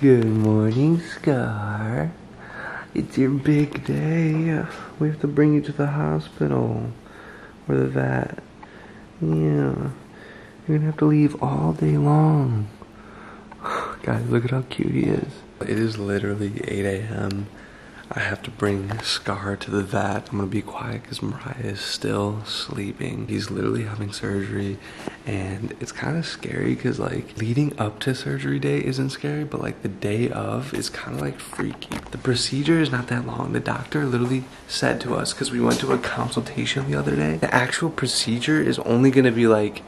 Good morning, Scar. It's your big day. We have to bring you to the hospital or the vet. Yeah. You're gonna have to leave all day long. Guys, look at how cute he is. It is literally 8 a.m. I have to bring Scar to the vet. I'm gonna be quiet because Mariah is still sleeping. He's literally having surgery, and it's kind of scary because, like, leading up to surgery day isn't scary, but like the day of is kind of like freaky. The procedure is not that long. The doctor literally said to us, because we went to a consultation the other day, the actual procedure is only gonna be like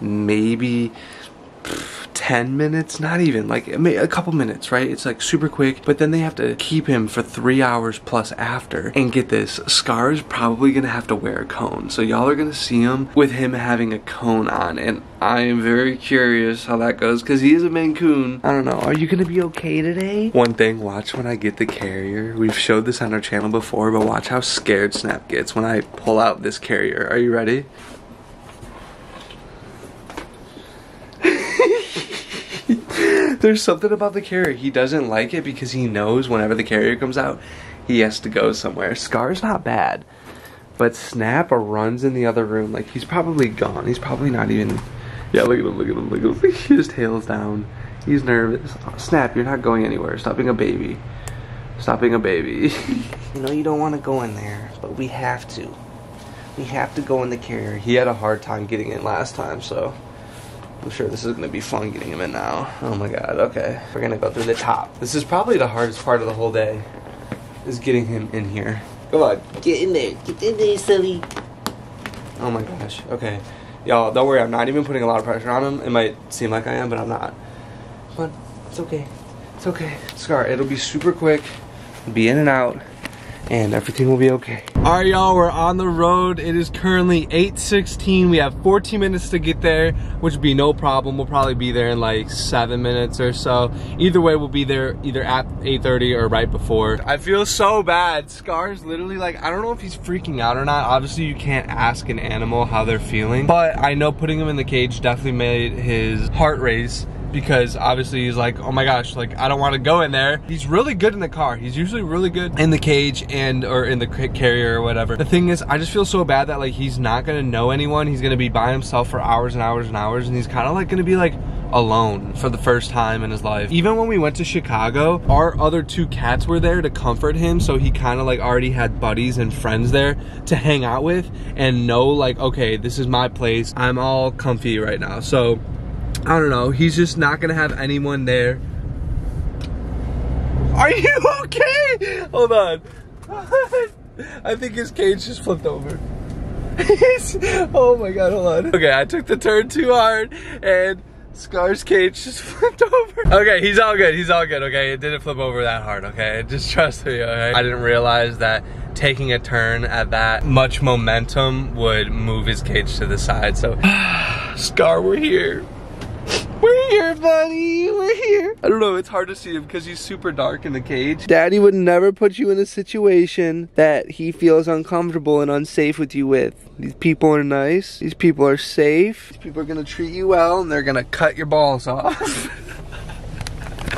maybe 10 minutes, not even, like a couple minutes, right? It's like super quick, but then they have to keep him for 3 hours plus after. And get this, Scar's probably gonna have to wear a cone. So y'all are gonna see him with him having a cone on, and I am very curious how that goes because he is a Maine Coon. I don't know, are you gonna be okay today? One thing, watch when I get the carrier. We've showed this on our channel before, but watch how scared Snap gets when I pull out this carrier. Are you ready? There's something about the carrier. He doesn't like it because he knows whenever the carrier comes out, he has to go somewhere. Scar's not bad, but Snap runs in the other room. Like, he's probably gone. He's probably not even... Yeah, look at him, look at him, look at him. His tail's down. He's nervous. Oh, Snap, you're not going anywhere. Stop being a baby. Stop being a baby. You know you don't want to go in there, but we have to. We have to go in the carrier. He had a hard time getting in last time, so... I'm sure this is going to be fun getting him in now. Oh my god, okay. We're going to go through the top. This is probably the hardest part of the whole day, is getting him in here. Come on, get in there, silly. Oh my gosh, okay. Y'all, don't worry, I'm not even putting a lot of pressure on him. It might seem like I am, but I'm not. Come on, it's okay, it's okay. Scar, it'll be super quick, be in and out, and everything will be okay. All right, y'all, we're on the road. It is currently 8:16. We have 14 minutes to get there, which would be no problem. We'll probably be there in like 7 minutes or so. Either way, we'll be there either at 8:30 or right before. I feel so bad. Scar's literally like, I don't know if he's freaking out or not. Obviously, you can't ask an animal how they're feeling, but I know putting him in the cage definitely made his heart race. Because obviously he's like, oh my gosh, like I don't want to go in there. He's really good in the car. He's usually really good in the cage and or in the carrier or whatever. The thing is, I just feel so bad that like he's not gonna know anyone. He's gonna be by himself for hours and hours and hours, and he's kind of like gonna be like alone for the first time in his life. Even when we went to Chicago, our other two cats were there to comfort him, so he kind of like already had buddies and friends there to hang out with and know like, okay, this is my place. I'm all comfy right now. So I don't know, he's just not gonna have anyone there. Are you okay? Hold on. I think his cage just flipped over. Oh my god, hold on. Okay, I took the turn too hard and Scar's cage just flipped over. Okay, he's all good, okay? It didn't flip over that hard, okay? Just trust me, alright? I didn't realize that taking a turn at that much momentum would move his cage to the side, so... Scar, we're here. We're here, buddy. We're here. I don't know. It's hard to see him because he's super dark in the cage. Daddy would never put you in a situation that he feels uncomfortable and unsafe with you with. These people are nice. These people are safe. These people are going to treat you well, and they're going to cut your balls off.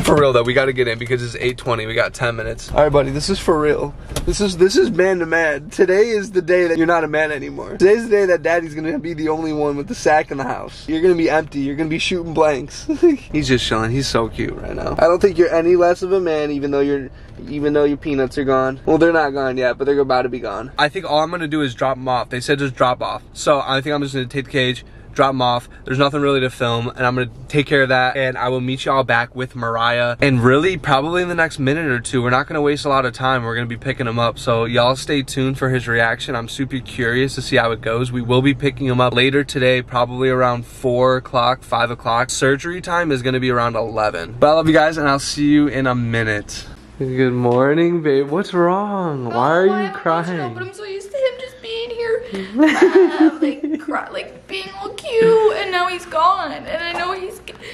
For real, though, we got to get in because it's 8:20. We got 10 minutes. All right, buddy. This is for real. This is man to man. Today is the day that you're not a man anymore. Today's the day that Daddy's gonna be the only one with the sack in the house. You're gonna be empty. You're gonna be shooting blanks. He's just chilling. He's so cute right now. I don't think you're any less of a man, even though your peanuts are gone. Well, they're not gone yet, but they're about to be gone. I think all I'm gonna do is drop them off. They said just drop off. So I think I'm just gonna take the cage, drop them off. There's nothing really to film, and I'm gonna take care of that, and I will meet y'all back with Mariah, and really probably in the next minute or two. We're not gonna waste a lot of time. We're gonna be picking him up, so y'all stay tuned for his reaction. I'm super curious to see how it goes. We will be picking him up later today, probably around 4 o'clock, 5 o'clock. Surgery time is gonna be around 11. But I love you guys, and I'll see you in a minute. Good morning, babe. What's wrong? Why are you crying? But I'm so used to him just being here, like being all cute, and now he's gone. And I know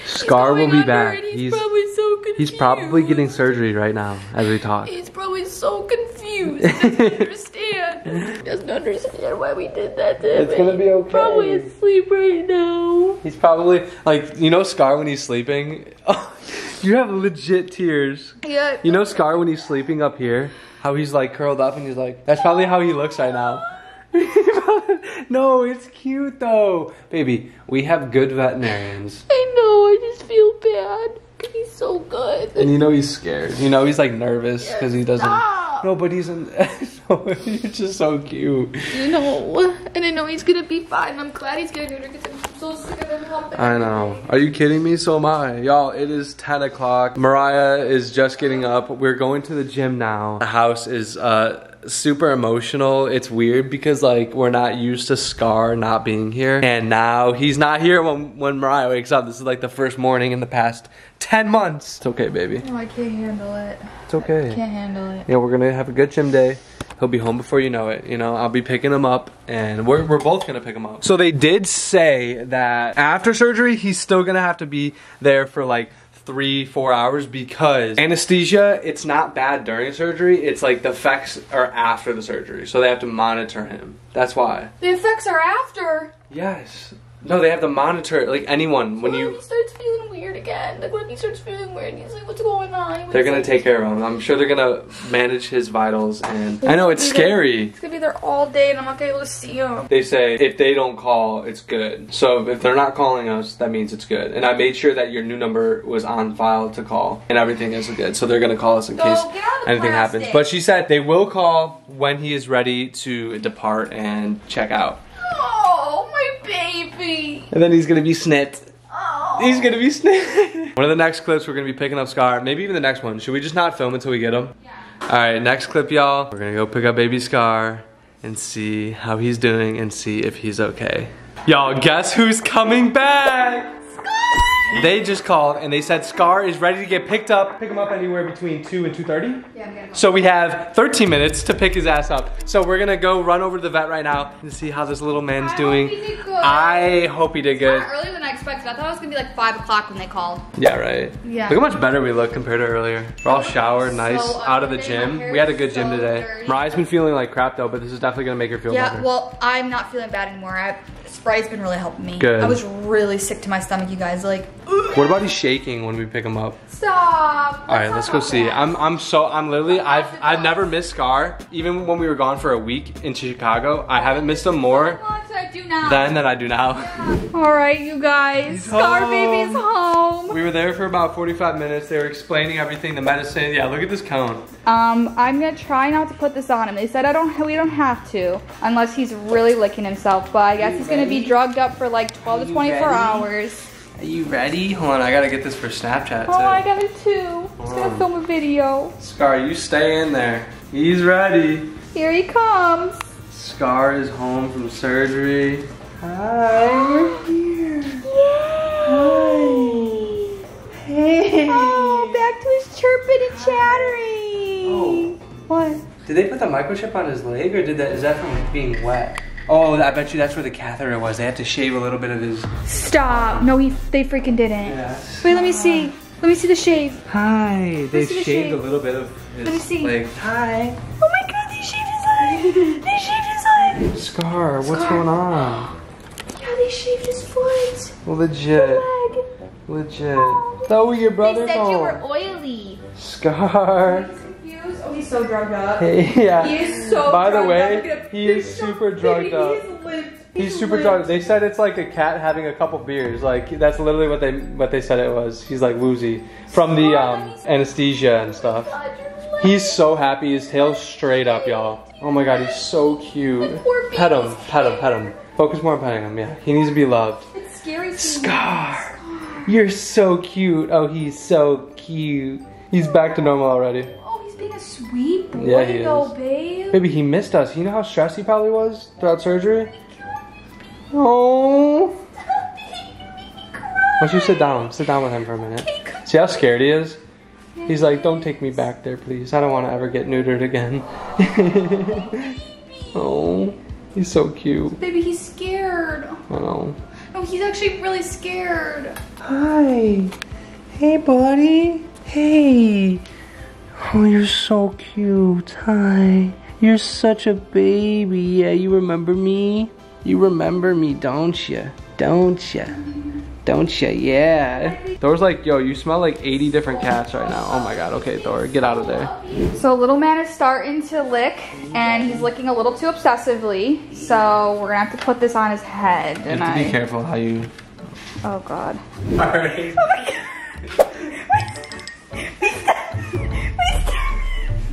Scar will be back. He's probably so confused. He's probably getting surgery right now as we talk. He's probably so confused. He doesn't understand. He doesn't understand why we did that to him. It's gonna be okay. He's probably asleep right now. He's probably like, you know, Scar when he's sleeping. You have legit tears. Yeah. You know Scar when he's sleeping up here? How he's like curled up and he's like, that's probably how he looks right now. No, it's cute though. Baby, we have good veterinarians. I know, I just feel bad. He's so good. And you know he's scared. You know he's like nervous because he doesn't. Stop. No, but he's in. He's just so cute. You know, and I know he's gonna be fine. I'm glad he's gonna do it because I'm so sick of him helping. I know. Are you kidding me? So am I, y'all. It is 10 o'clock. Mariah is just getting up. We're going to the gym now. The house is super emotional. It's weird because like we're not used to Scar not being here, and now he's not here when Mariah wakes up. This is like the first morning in the past 10 months. It's okay, baby. Oh, I can't handle it. It's okay. I can't handle it. Yeah, we're gonna have a good gym day. He'll be home before you know it. You know, I'll be picking him up, and we're both gonna pick him up. So they did say that after surgery, he's still gonna have to be there for like 3-4 hours because anesthesia, it's not bad during surgery, it's like the effects are after the surgery, so they have to monitor him. That's why. The effects are after? Yes. No, they have to monitor, like anyone, when you... What if he starts feeling weird again? Like, what if he starts feeling weird and he's like, what's going on? They're gonna take care of him. I'm sure they're gonna manage his vitals, and... I know, it's scary. He's gonna be there all day and I'm not gonna be able to see him. They say, if they don't call, it's good. So, if they're not calling us, that means it's good. And I made sure that your new number was on file to call, and everything is good. So, they're gonna call us in case anything happens. But she said they will call when he is ready to depart and check out. And then he's gonna be snipped. Oh. He's gonna be snipped. One of the next clips, we're gonna be picking up Scar. Maybe even the next one. Should we just not film until we get him? Yeah. Alright, next clip, y'all. We're gonna go pick up baby Scar and see how he's doing and see if he's okay. Y'all, guess who's coming back? Scar! They just called and they said Scar is ready to get picked up. Pick him up anywhere between 2 and 2:30. Yeah, I'm gonna go. So we have 13 minutes to pick his ass up. So we're gonna go run over to the vet right now and see how this little man's doing. I hope he did good. It's not earlier than I expected. I thought it was gonna be like 5 o'clock when they called. Yeah, right. Yeah. Look how much better we look compared to earlier. We're all showered, nice, so out of the gym. We had a good gym today. Dirty. Mariah's been feeling like crap though, but this is definitely gonna make her feel better. Yeah, well, I'm not feeling bad anymore. Sprite's been really helping me. Good. I was really sick to my stomach, you guys. Like. What about he's shaking when we pick him up? Stop. All right, let's go see. I've never missed Scar. Even when we were gone for a week in Chicago, I haven't missed him more. Then that I do now. Yeah. All right, you guys. Scar baby's home. We were there for about 45 minutes. They were explaining everything, the medicine. Yeah, look at this cone. I'm gonna try not to put this on him. They said we don't have to unless he's really licking himself. But I guess he's gonna be drugged up for like 12 to 24 hours. Are you ready? Hold on, I gotta get this for Snapchat too. Oh, I got it too. I'm just gonna film a video. Scar, you stay in there. He's ready. Here he comes. Scar is home from surgery. Hi, we're here. Yay. Hi. Hey. Oh, back to his chirping and chattering. Oh. What? Did they put the microchip on his leg, or is that from being wet? Oh, I bet you that's where the catheter was. They had to shave a little bit of his... Stop. No, they freaking didn't. Yes. Wait, let me see. Let me see the shave. Hi. They shaved a little bit of his leg. Hi. Oh my God, they shaved his leg. They shaved his leg. Scar, what's going on? Yeah, they shaved his foot. Legit. Legit. Thought your brother. They said you were oily. Scar. Oh, he's so drugged up. Hey, yeah. He is so drugged up. By the way, he is super drugged up. He's super drugged. They said it's like a cat having a couple beers. Like that's literally what they said it was. He's like woozy from the anesthesia and stuff. He's so happy. His tail's straight up, y'all. Oh my God, he's so cute. Pet him, pet him, pet him. Focus more on petting him. Yeah, he needs to be loved. It's scary. Scar, you're so cute. Oh, he's so cute. He's back to normal already. Being a sweet boy, yeah, he though, babe. Maybe he missed us. You know how stressed he probably was throughout surgery? Oh. Stop it. You make me cry. Why don't you sit down? Sit down with him for a minute. See how scared he is? He's like, don't take me back there, please. I don't want to ever get neutered again. Oh, he's so cute. Baby, he's scared. I know. No, he's actually really scared. Hi. Hey, buddy. Hey. Oh, you're so cute. Hi. You're such a baby. Yeah, you remember me? You remember me, don't ya? Don't ya? Don't you? Yeah. Thor's like, yo, you smell like 80 different cats right now. Oh my god, okay Thor, get out of there. So little man is starting to lick and he's licking a little too obsessively. So we're gonna have to put this on his head. You have to be careful how you... Oh god. Alright. Oh my god.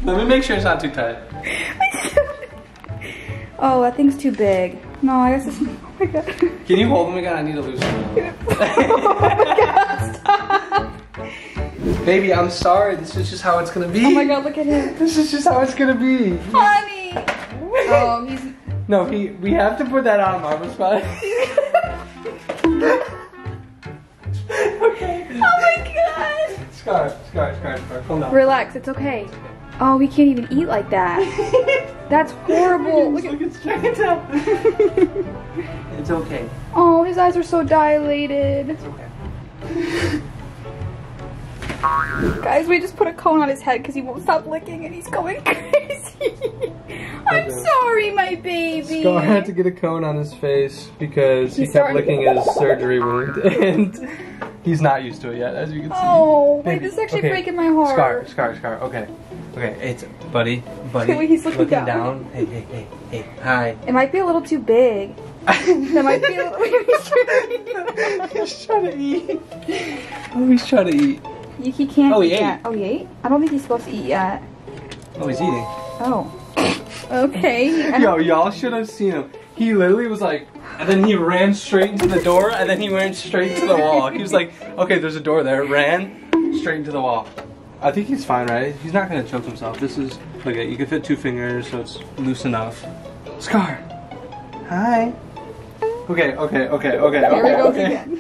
Let me make sure it's not too tight. Oh, that thing's too big. No, I guess it's... Oh my god. Can you hold him again? I need to loosen him. Oh my god, stop. Baby, I'm sorry. This is just how it's gonna be. Oh my god, look at him. This is just how it's gonna be. Honey. Oh, he's... No, he... We have to put that on Marvin's spot. Okay. Oh my god. Scar. Hold on. Relax, it's okay. Oh, we can't even eat like that. That's horrible. Look at his giant up. It's okay. Oh, his eyes are so dilated. It's okay. Guys, we just put a cone on his head because he won't stop licking and he's going crazy. I'm sorry, my baby. Scar had to get a cone on his face because he kept licking his surgery wound and he's not used to it yet, as you can see. Oh, wait, this is actually breaking my heart. Scar, okay. Okay, it's buddy. Wait, he's looking down. Hey. Hi. It might be a little too big. It might be a little... He's trying to eat. Oh, he's trying to eat. He can't eat yet. Oh, he ate? I don't think he's supposed to eat yet. Oh, he's eating. Oh. Okay. Yo, y'all should have seen him. He literally was like... And then he ran straight into the door, and then he ran straight to the wall. He was like, okay, there's a door there. Ran straight into the wall. I think he's fine, right? He's not gonna choke himself. This is, look at, you can fit 2 fingers, so it's loose enough. Scar! Hi! Okay. Here we go again.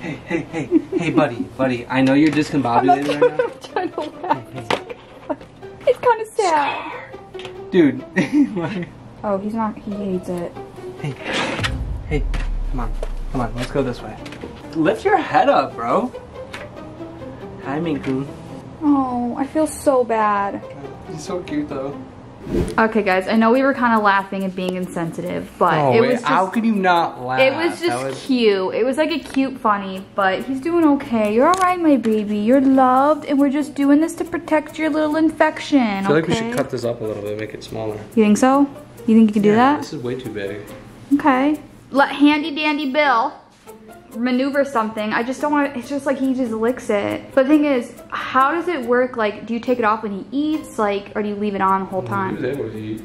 Hey, buddy, I know you're discombobulated right now. I'm trying to laugh. It's kinda sad. Scar. Dude. Oh, he's not, he hates it. Hey, come on, let's go this way. Lift your head up, bro. Hi, Maine Coon. Oh, I feel so bad. He's so cute though. Okay guys, I know we were kind of laughing and being insensitive, but it was just, how could you not laugh? It was just cute. It was like a cute funny, but he's doing okay. You're alright, my baby. You're loved, and we're just doing this to protect your little infection, I feel like we should cut this up a little bit, make it smaller. You think so? You think you can do that? This is way too big. Okay. Let handy dandy Bill maneuver something. I just don't want to, it's just like he just licks it. But the thing is, how does it work? Like, do you take it off when he eats? Like, or do you leave it on the whole time? He was able to eat.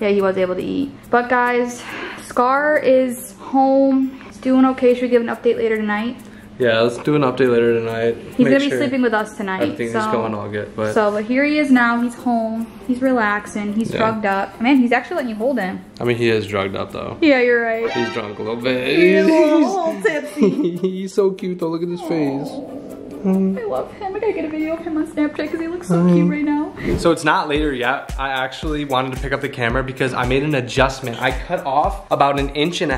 Yeah, he was able to eat. But guys, Scar is home. He's doing okay. Should we give an update later tonight? Yeah, let's do an update later tonight. He's going to be sleeping with us tonight. Everything's going all good. But here he is now. He's home. He's relaxing. He's drugged up. Man, he's actually letting you hold him. I mean, he is drugged up, though. Yeah, you're right. He's drunk a little bit. He's a little tipsy. He's so cute, though. Look at his face. I love him. I gotta get a video of him on Snapchat because he looks so cute right now. So it's not later yet. I actually wanted to pick up the camera because I made an adjustment. I cut off about 1.5 inches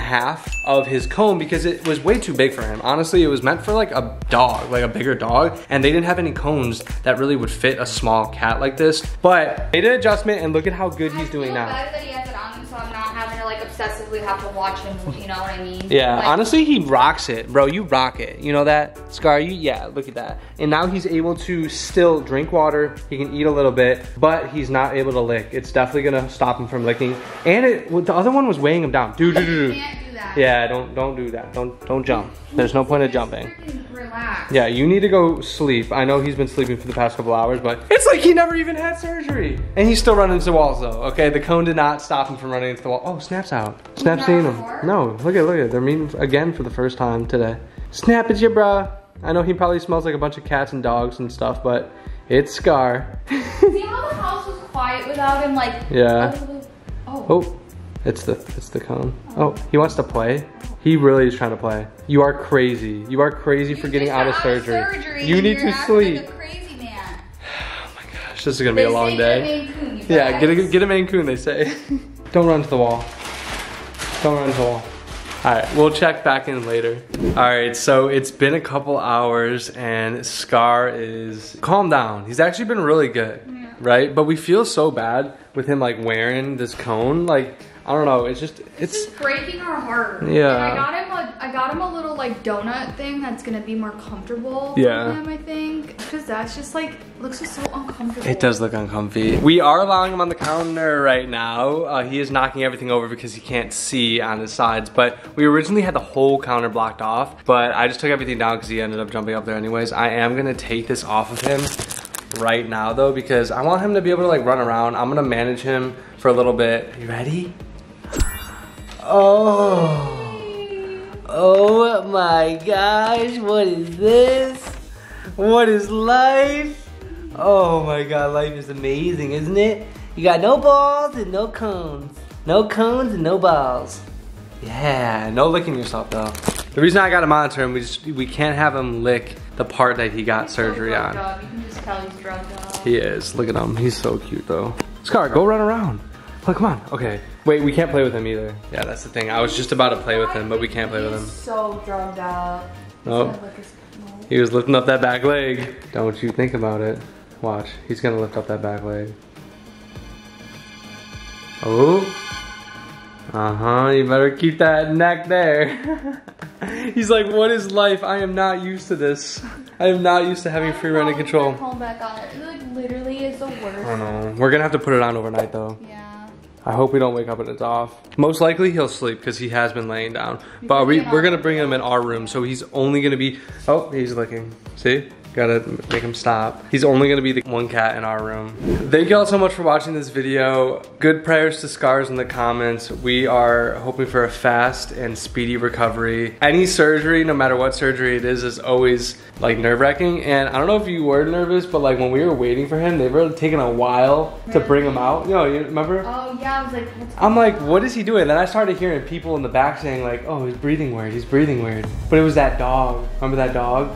of his comb because it was way too big for him. Honestly, it was meant for like a dog, like a bigger dog, and they didn't have any combs that really would fit a small cat like this. But I made an adjustment and look at how good he's doing now. I'm glad that he has it on him so I'm not having to like obsessively have to watch him, you know what I mean? Yeah, like, honestly, he rocks it. Bro, you rock it. You know that? Scar, you, yeah, look at that. And now he's able to still drink water. He can eat a little bit, but he's not able to lick. It's definitely gonna stop him from licking. And the other one was weighing him down. You can't do that. Yeah, don't do that. Don't jump. There's no point of jumping. Relax. Yeah, you need to go sleep. I know he's been sleeping for the past couple hours, but it's like he never even had surgery. And he's still running into walls though, okay? The cone did not stop him from running into the wall. Oh, Snap's out. Snap's seeing him. No, look at. They're meeting again for the first time today. Snap, it's your bruh. I know he probably smells like a bunch of cats and dogs and stuff, but it's Scar. See how the house was quiet without him, like... Yeah. Oh, it's the cone. Oh, he wants to play. He really is trying to play. You are crazy. You are crazy for getting out of surgery. You need to sleep. Like a crazy man. Oh my gosh, this is gonna be a long day. Yeah, get a Maine Coon, they say. Don't run to the wall. Don't run to the wall. Alright, we'll check back in later. Alright, so it's been a couple hours and Scar is calmed down. He's actually been really good. Yeah. right? But we feel so bad with him like wearing this cone. Like, I don't know, it's just, it's just breaking our heart. Yeah. And I got him a little like donut thing that's gonna be more comfortable for him, I think. Because that's just like, looks just so uncomfortable. It does look uncomfy. We are allowing him on the counter right now. He is knocking everything over because he can't see on his sides. But we originally had the whole counter blocked off, but I just took everything down because he ended up jumping up there anyways. I am gonna take this off of him right now though, because I want him to be able to like run around. I'm gonna manage him for a little bit. You ready? Oh my gosh, what is this? What is life? Oh my god, life is amazing, isn't it? You got no balls and no cones. No cones and no balls. Yeah, no licking yourself though. The reason I got him on him, we can't have him lick the part that he got surgery on. You can just tell he's drugged up. He is, look at him, he's so cute though. Scar, go run around. Oh, come on, okay. Wait, we can't play with him either. Yeah, that's the thing. I was just about to play with him, but we can't play with him. He's so drugged up. Nope. He was lifting up that back leg. Don't you think about it. Watch, he's gonna lift up that back leg. Oh. Uh-huh, you better keep that neck there. He's like, what is life? I am not used to this. I am not used to having free rein and control. Home back on it. It like, literally is the worst. I don't know. We're gonna have to put it on overnight though. Yeah. I hope we don't wake up and it's off. Most likely he'll sleep because he has been laying down. But we're gonna bring him in our room, so he's only gonna be, oh, he's licking. See, gotta make him stop. He's only gonna be the one cat in our room. Thank y'all so much for watching this video. Good prayers to Scars in the comments. We are hoping for a fast and speedy recovery. Any surgery, no matter what surgery it is always like nerve-wracking. And I don't know if you were nervous, but like when we were waiting for him, they've really taken a while to bring him out. You know, you remember? Oh yeah. I was like, I'm like, what is he doing? Then I started hearing people in the back saying like, oh, he's breathing weird, he's breathing weird. But it was that dog, remember that dog?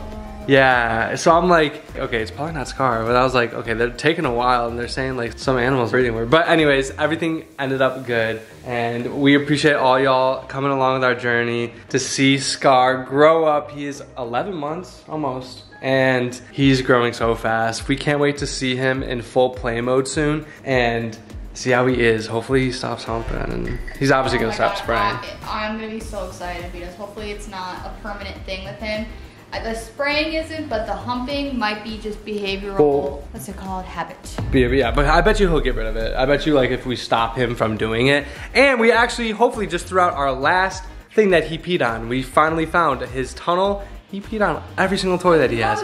Yeah, so I'm like, okay, it's probably not Scar, but I was like, okay, they're taking a while and they're saying like some animals breathing weird. But anyways, everything ended up good. And we appreciate all y'all coming along with our journey to see Scar grow up. He is 11 months almost. And he's growing so fast. We can't wait to see him in full play mode soon. And see how he is. Hopefully he stops humping, and he's obviously gonna stop spraying. I'm gonna be so excited because hopefully it's not a permanent thing with him. The spraying isn't, but the humping might be just behavioral, what's it called, habit. Yeah, but I bet you he'll get rid of it. I bet you like if we stop him from doing it. And we actually, hopefully just throughout our last thing that he peed on, we finally found his tunnel. He peed on every single toy that he has.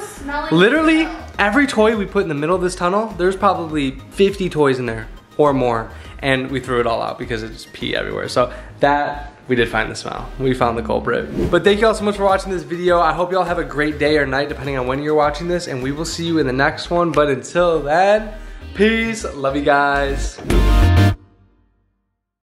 Literally every toy we put in the middle of this tunnel, there's probably 50 toys in there or more, and we threw it all out because it's pee everywhere. So that, we did find the smell. We found the culprit. But thank you all so much for watching this video. I hope you all have a great day or night, depending on when you're watching this, and we will see you in the next one. But until then, peace, love you guys.